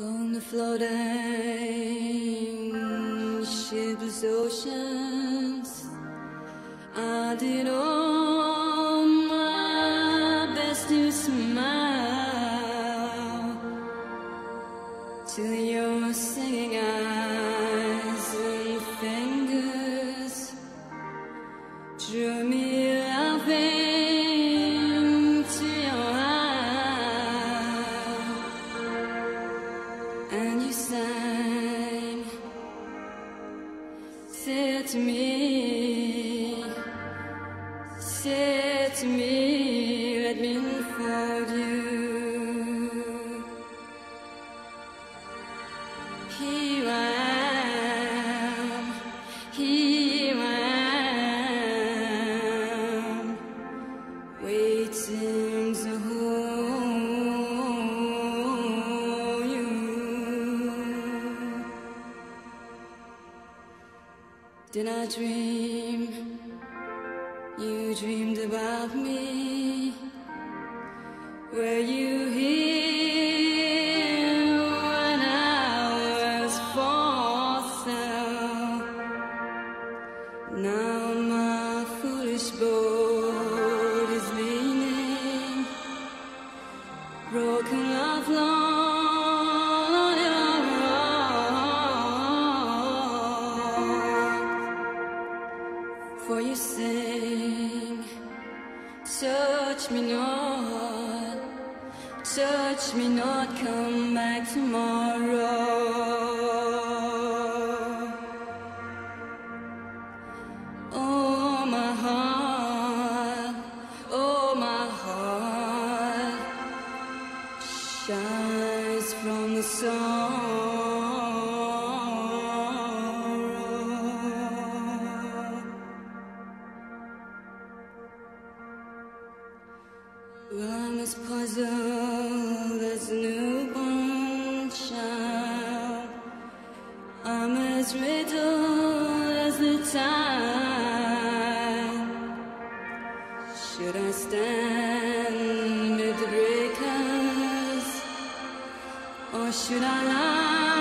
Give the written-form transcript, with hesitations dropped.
On the floating ship's oceans, I did all my best to smile till your singing eyes and fingers drew me away. And you sang, say to me, let me unfold you. Here I am, waiting to hold. Did I dream? You dreamed about me. Were you here when I was for sale? Now my foolish boat is leaning, broken of love. For you sing, touch me not, touch me not, come back tomorrow. Oh my heart, shines from the sun. Well, I'm as puzzled as a newborn child. I'm as riddled as the tide. Should I stand at the breakers, or should I lie?